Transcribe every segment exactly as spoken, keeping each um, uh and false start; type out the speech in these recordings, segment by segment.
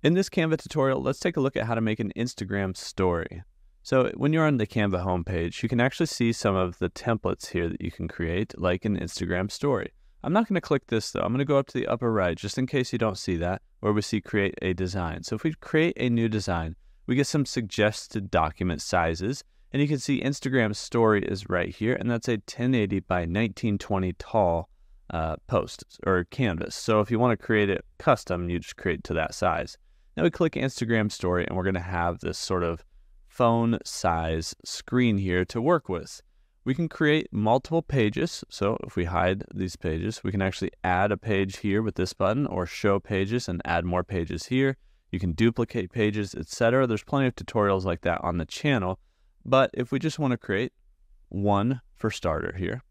In this Canva tutorial, let's take a look at how to make an Instagram story. So when you're on the Canva homepage, you can actually see some of the templates here that you can create, like an Instagram story. I'm not going to click this though. I'm going to go up to the upper right, just in case you don't see that, where we see create a design. So if we create a new design, we get some suggested document sizes, and you can see Instagram story is right here, and that's a ten eighty by nineteen twenty tall uh, post or canvas. So if you want to create it custom, you just create to that size. Now we click Instagram story and we're going to have this sort of phone size screen here to work with. We can create multiple pages. So if we hide these pages, we can actually add a page here with this button, or show pages and add more pages here. You can duplicate pages, et cetera. There's plenty of tutorials like that on the channel. But if we just want to create one for starter here,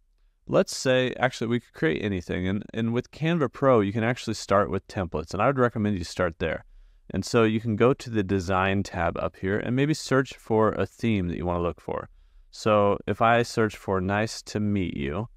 let's say actually we could create anything. And, and with Canva Pro, you can actually start with templates. And I would recommend you start there. And so you can go to the design tab up here and maybe search for a theme that you want to look for. So if I search for nice to meet you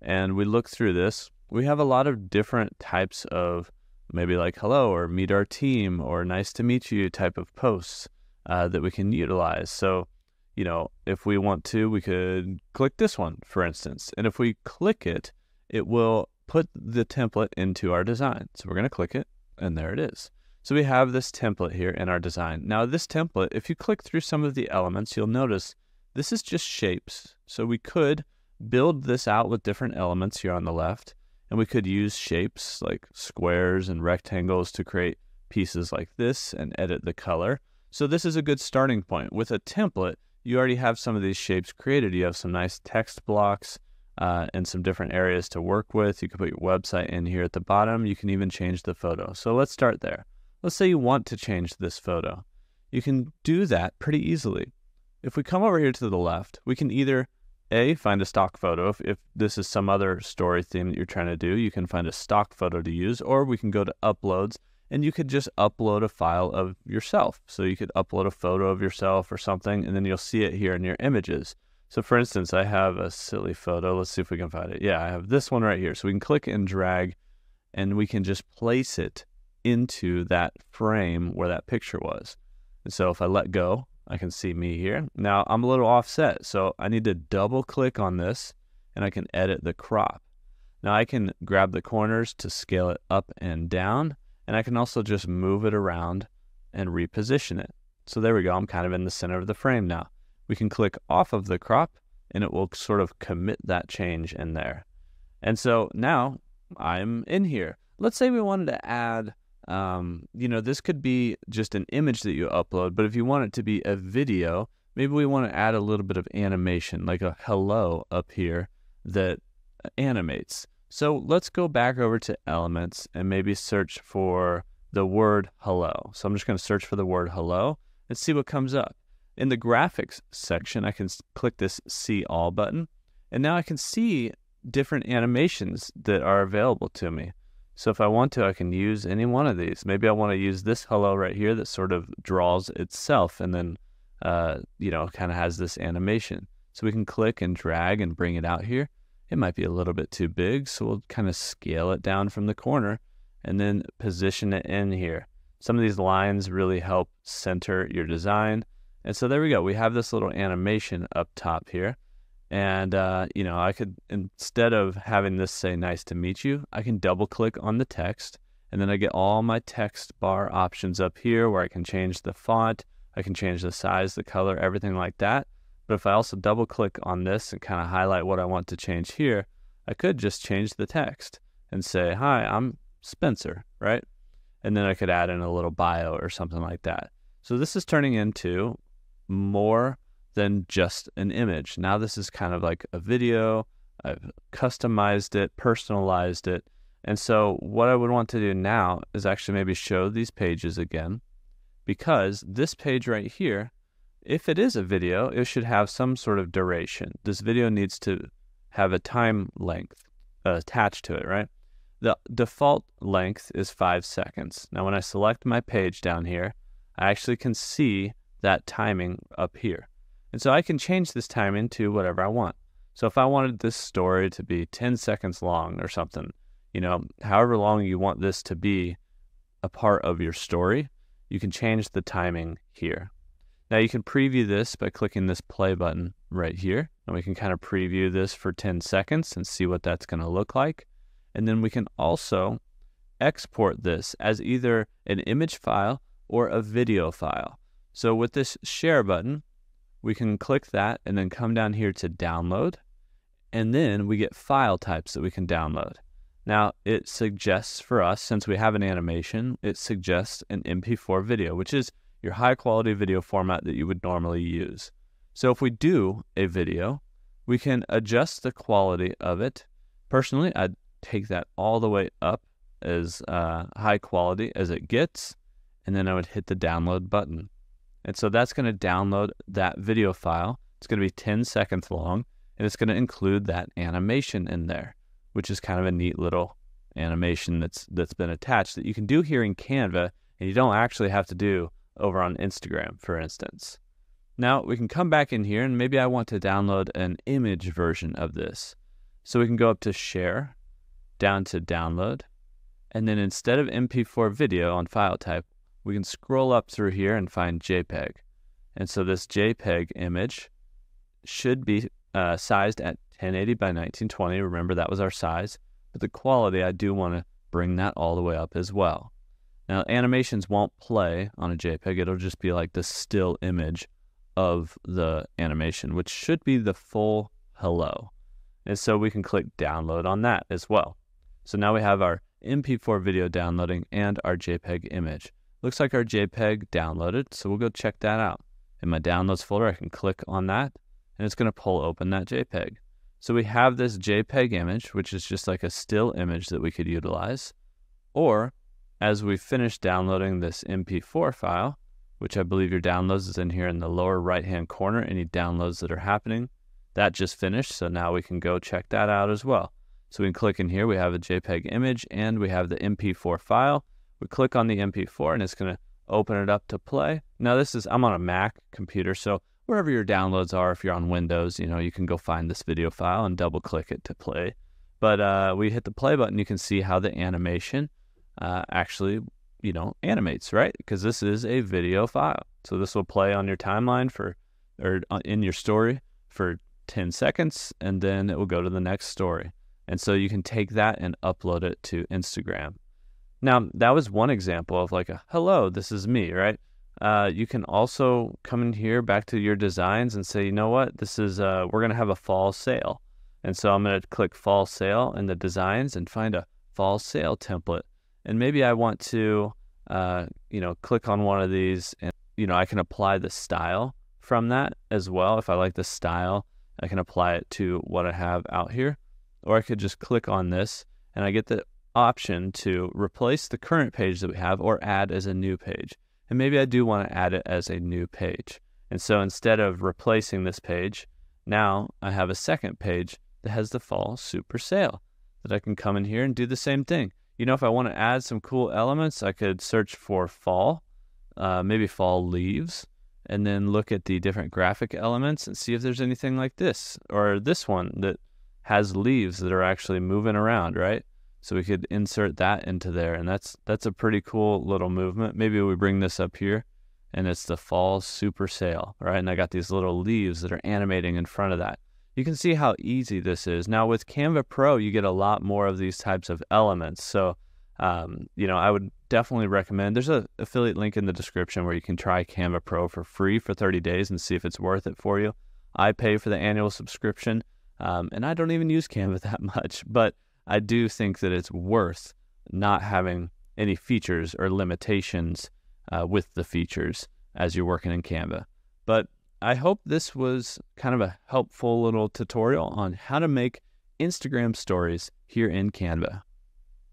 and we look through this, we have a lot of different types of maybe like hello or meet our team or nice to meet you type of posts uh, that we can utilize. So, you know, if we want to, we could click this one, for instance. And if we click it, it will put the template into our design. So we're going to click it and there it is. So we have this template here in our design. Now this template, if you click through some of the elements, you'll notice this is just shapes. So we could build this out with different elements here on the left, and we could use shapes like squares and rectangles to create pieces like this and edit the color. So this is a good starting point. With a template, you already have some of these shapes created. You have some nice text blocks uh, and some different areas to work with. You can put your website in here at the bottom. You can even change the photo. So let's start there. Let's say you want to change this photo. You can do that pretty easily. If we come over here to the left, we can either A, find a stock photo. If, if this is some other story theme that you're trying to do, you can find a stock photo to use, or we can go to uploads and you could just upload a file of yourself. So you could upload a photo of yourself or something, and then you'll see it here in your images. So for instance, I have a silly photo. Let's see if we can find it. Yeah, I have this one right here. So we can click and drag and we can just place it into that frame where that picture was. And so if I let go, I can see me here. Now I'm a little offset, so I need to double click on this and I can edit the crop. Now I can grab the corners to scale it up and down, and I can also just move it around and reposition it. So there we go, I'm kind of in the center of the frame now. We can click off of the crop and it will sort of commit that change in there. And so now I'm in here. Let's say we wanted to add Um, you know, this could be just an image that you upload, but if you want it to be a video, maybe we want to add a little bit of animation, like a hello up here that animates. So let's go back over to elements and maybe search for the word hello. So I'm just going to search for the word hello and see what comes up. In the graphics section, I can click this see all button, and now I can see different animations that are available to me. So if I want to, I can use any one of these. Maybe I want to use this hello right here that sort of draws itself and then, uh, you know, kind of has this animation. So we can click and drag and bring it out here. It might be a little bit too big, so we'll kind of scale it down from the corner and then position it in here. Some of these lines really help center your design. And so there we go. We have this little animation up top here. And, uh, you know, I could, instead of having this say nice to meet you, I can double click on the text and then I get all my text bar options up here where I can change the font, I can change the size, the color, everything like that. But if I also double click on this and kind of highlight what I want to change here, I could just change the text and say, hi, I'm Spencer, right? And then I could add in a little bio or something like that. So this is turning into more than just an image. Now this is kind of like a video. I've customized it, personalized it. And so what I would want to do now is actually maybe show these pages again, because this page right here, if it is a video, it should have some sort of duration. This video needs to have a time length uh, attached to it, right? The default length is five seconds. Now when I select my page down here, I actually can see that timing up here. And so I can change this time into whatever I want. So if I wanted this story to be ten seconds long or something, you know, however long you want this to be a part of your story, you can change the timing here. Now you can preview this by clicking this play button right here, and we can kind of preview this for ten seconds and see what that's going to look like. And then we can also export this as either an image file or a video file. So with this share button, we can click that and then come down here to download, and then we get file types that we can download. Now it suggests for us, since we have an animation, it suggests an M P four video, which is your high quality video format that you would normally use. So if we do a video, we can adjust the quality of it. Personally, I'd take that all the way up as uh, high quality as it gets, and then I would hit the download button. And so that's going to download that video file. It's going to be ten seconds long, and it's going to include that animation in there, which is kind of a neat little animation that's that's been attached that you can do here in Canva, and you don't actually have to do over on Instagram, for instance. Now we can come back in here, and maybe I want to download an image version of this. So we can go up to share, down to download, and then instead of M P four video on file type, we can scroll up through here and find JPEG. And so this JPEG image should be uh, sized at ten eighty by nineteen twenty. Remember, that was our size, but the quality, I do want to bring that all the way up as well. Now animations won't play on a JPEG. It'll just be like the still image of the animation, which should be the full hello. And so we can click download on that as well. So now we have our M P four video downloading and our JPEG image. Looks like our JPEG downloaded, so we'll go check that out. In my downloads folder, I can click on that, and it's going to pull open that JPEG. So we have this JPEG image, which is just like a still image that we could utilize. Or as we finish downloading this M P four file, which I believe your downloads is in here in the lower right-hand corner, any downloads that are happening, that just finished. So now we can go check that out as well. So we can click in here. We have a JPEG image, and we have the M P four file. We click on the M P four, and it's going to open it up to play. Now this is, I'm on a Mac computer, so wherever your downloads are, if you're on Windows, you know, you can go find this video file and double click it to play. But uh, we hit the play button, you can see how the animation uh, actually, you know, animates, right? Because this is a video file. So this will play on your timeline for, or in your story for ten seconds, and then it will go to the next story. And so you can take that and upload it to Instagram. Now, that was one example of like a, hello, this is me, right? Uh, you can also come in here back to your designs and say, you know what, this is, uh, we're going to have a fall sale. And so I'm going to click fall sale in the designs and find a fall sale template. And maybe I want to, uh, you know, click on one of these and, you know, I can apply the style from that as well. If I like the style, I can apply it to what I have out here. Or I could just click on this and I get the option to replace the current page that we have or add as a new page. And maybe I do want to add it as a new page. And so instead of replacing this page, now I have a second page that has the fall super sale that I can come in here and do the same thing. You know, if I want to add some cool elements, I could search for fall, uh, maybe fall leaves, and then look at the different graphic elements and see if there's anything like this or this one that has leaves that are actually moving around, right? So we could insert that into there, and that's that's a pretty cool little movement. Maybe we bring this up here, and it's the fall super sale, right? And I got these little leaves that are animating in front of that. You can see how easy this is. Now with Canva Pro, you get a lot more of these types of elements. So, um, you know, I would definitely recommend, there's an affiliate link in the description where you can try Canva Pro for free for thirty days and see if it's worth it for you. I pay for the annual subscription, um, and I don't even use Canva that much, but I do think that it's worth not having any features or limitations uh, with the features as you're working in Canva. But I hope this was kind of a helpful little tutorial on how to make Instagram stories here in Canva.